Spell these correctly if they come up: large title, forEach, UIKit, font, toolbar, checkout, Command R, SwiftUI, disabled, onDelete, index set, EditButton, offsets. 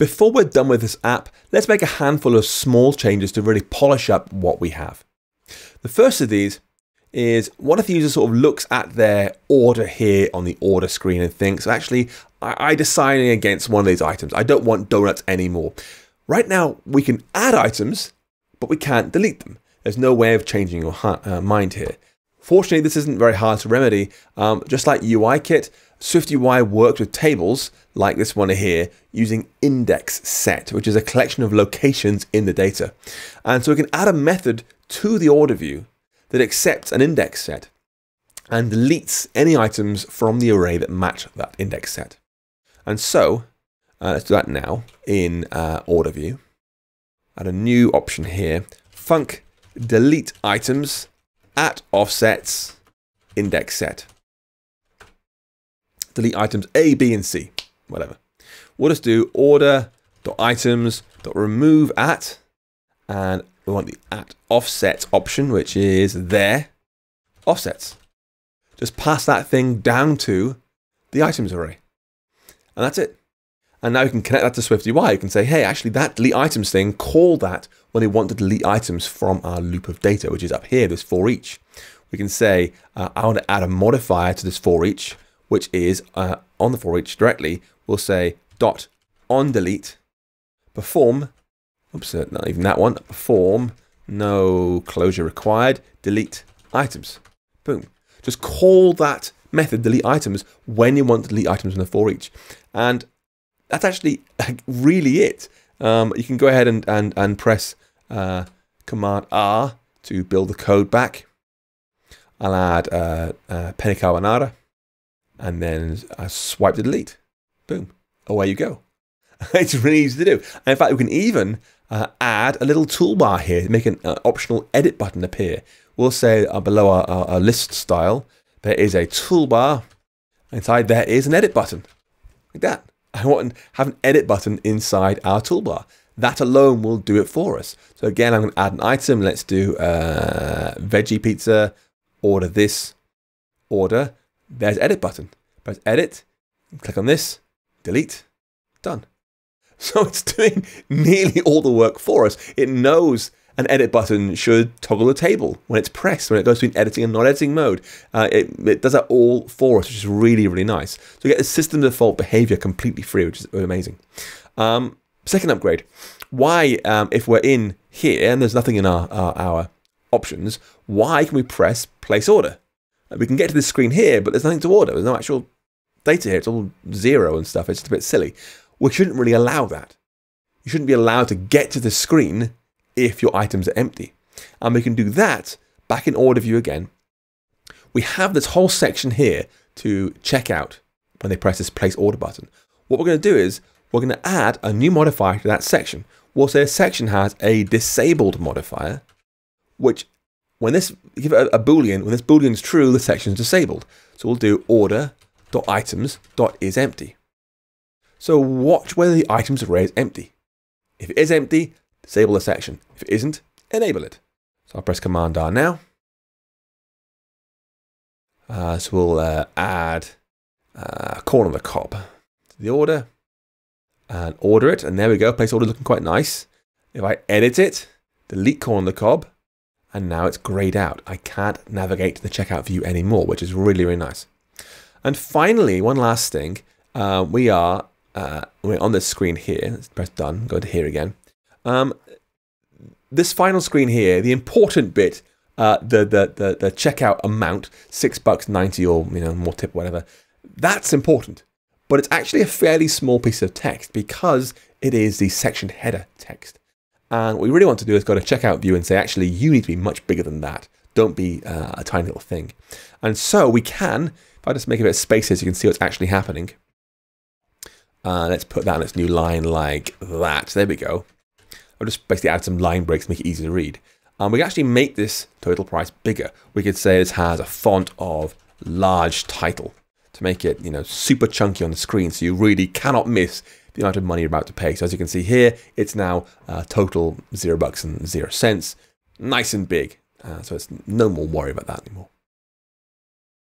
Before we're done with this app, let's make a handful of small changes to really polish up what we have. The first of these is, what if the user sort of looks at their order here on the order screen and thinks, actually, I'm deciding against one of these items. I don't want donuts anymore. Right now, we can add items, but we can't delete them. There's no way of changing your mind here. Fortunately, this isn't very hard to remedy. Just like UIKit, SwiftUI worked with tables like this one here using index set, which is a collection of locations in the data. And so we can add a method to the order view that accepts an index set and deletes any items from the array that match that index set. And so let's do that now in order view. Add a new option here, func delete items at offsets index set. Delete items A, B, and C, whatever. We'll just do order.items.remove at, and we want the at offsets option, which is there, offsets. Just pass that thing down to the items array. And that's it. And now you can connect that to SwiftUI. You can say, hey, actually that delete items thing, call that when we want to delete items from our loop of data, which is up here, this forEach. We can say, I want to add a modifier to this forEach, which is on the forEach directly, we'll say dot onDelete, perform, oops, not even that one, perform, no closure required, delete items. Boom. Just call that method delete items when you want to delete items in the forEach. And that's actually really it. You can go ahead and press Command R to build the code back. I'll add penne carbonara, and then I swipe to delete. Boom, away you go. It's really easy to do. And in fact, we can even add a little toolbar here, make an optional edit button appear. We'll say below our list style, there is a toolbar. Inside there is an edit button, like that. I want to have an edit button inside our toolbar. That alone will do it for us. So again, I'm going to add an item. Let's do veggie pizza, order this, order. There's edit button. Press edit, click on this, delete, done. So it's doing nearly all the work for us. It knows an edit button should toggle the table when it's pressed, when it goes between editing and non-editing mode. It does that all for us, which is really, really nice. So you get the system default behavior completely free, which is amazing. Second upgrade. Why, if we're in here and there's nothing in our options, why can we press place order? We can get to this screen here, but there's nothing to order. There's no actual data here. It's all zero and stuff. It's just a bit silly. We shouldn't really allow that. You shouldn't be allowed to get to the screen if your items are empty. And we can do that back in order view again. We have this whole section here to check out when they press this place order button. What we're going to do is we're going to add a new modifier to that section. We'll say a section has a disabled modifier, which when this, give it a boolean, when this boolean is true, the section is disabled. So we'll do order.items.isEmpty. So watch whether the items array is empty. If it is empty, disable the section. If it isn't, enable it. So I'll press Command R now. So we'll add corn on the cob to the order and order it. And there we go, place order looking quite nice. If I edit it, delete corn on the cob, and now it's grayed out. I can't navigate to the checkout view anymore, which is really, really nice. And finally, one last thing, we're on this screen here. Let's press done, go to here again. This final screen here, the important bit, the checkout amount, $6.90 or more tip, whatever, that's important. But it's actually a fairly small piece of text because it is the section header text. And what we really want to do is go to checkout view and say, actually, you need to be much bigger than that. Don't be a tiny little thing. And so we can, if I just make a bit of space here so you can see what's actually happening. Let's put that in its new line like that. There we go. I'll just basically add some line breaks to make it easy to read. We can actually make this total price bigger. We could say this has a font of large title to make it, super chunky on the screen so you really cannot miss the amount of money you're about to pay. So as you can see here, it's now total $0.00. Nice and big. So it's no more worry about that anymore.